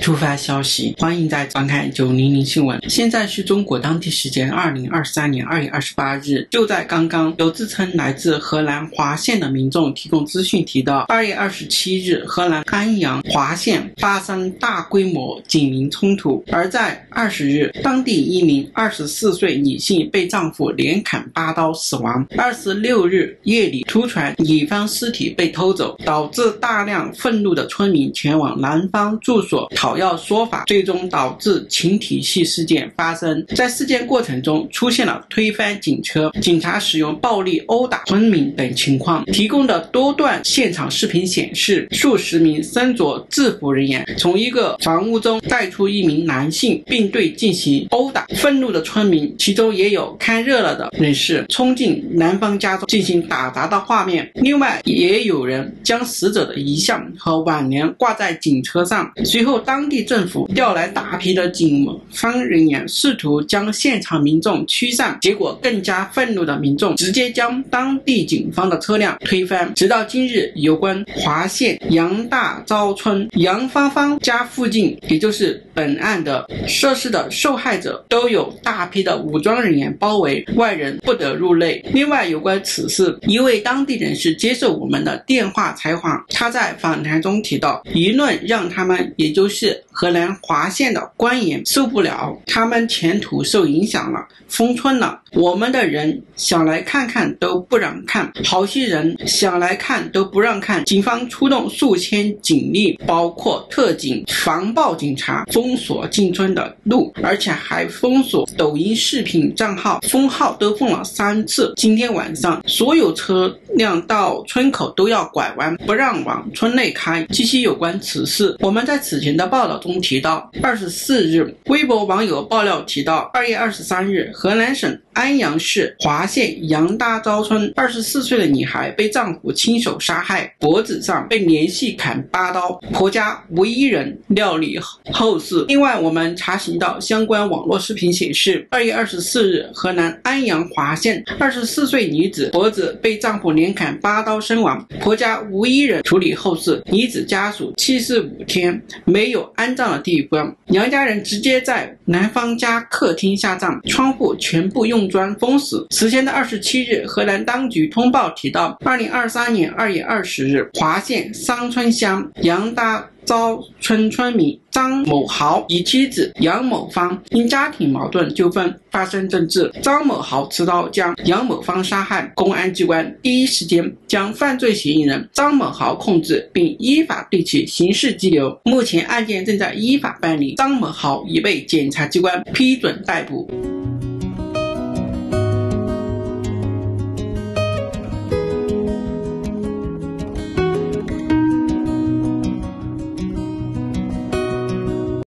突发消息，欢迎再翻看900新闻。现在是中国当地时间2023年2月28日。就在刚刚，有自称来自荷兰华县的民众提供资讯提到，2月27日，荷兰安阳华县发生大规模警民冲突。而在20日，当地一名24岁女性被丈夫连砍8刀死亡。26日夜里突传女方尸体被偷走，导致大量愤怒的村民前往男方住所讨要说法，最终导致情体系事件发生。在事件过程中出现了推翻警车、警察使用暴力殴打村民等情况。提供的多段现场视频显示，数十名身着制服人员从一个房屋中带出一名男性，并对进行殴打。愤怒的村民，其中也有看热闹的人士，冲进男方家中进行打砸的画面。另外也有人将死者的遗像和挽联挂在警车上。随后当地政府调来大批的警方人员，试图将现场民众驱散，结果更加愤怒的民众直接将当地警方的车辆推翻。直到今日，有关华县杨大钊村杨芳芳家附近，也就是本案的涉事的受害者，都有大批的武装人员包围，外人不得入内。另外，有关此事，一位当地人士接受我们的电话采访，他在访谈中提到，舆论让他们，也就是荷兰华县的官员受不了，他们前途受影响了，封村了。我们的人想来看看都不让看，好心人想来看都不让看。警方出动数千警力，包括特警、防暴警察，封锁进村的路，而且还封锁抖音视频账号，封号都封了3次。今天晚上，所有车辆到村口都要拐弯，不让往村内开。据悉有关此事，我们在此前的报道中提到，24日微博网友爆料提到，2月23日河南省安阳市华县杨大钊村24岁的女孩被丈夫亲手杀害，脖子上被连续砍8刀，婆家无一人料理后事。另外我们查询到相关网络视频显示，2月24日河南安阳华县24岁女子脖子被丈夫连砍8刀身亡，婆家无一人处理后事，女子家属75天没有安葬的地方，娘家人直接在男方家客厅下葬，窗户全部用砖封死。此前的27日，河南当局通报提到，2023年2月20日，华县商村乡杨大钊村村民张某豪与妻子杨某芳因家庭矛盾纠纷发生争执，张某豪持刀将杨某芳杀害。公安机关第一时间将犯罪嫌疑人张某豪控制，并依法对其刑事拘留。目前案件正在依法办理，张某豪已被检察机关批准逮捕。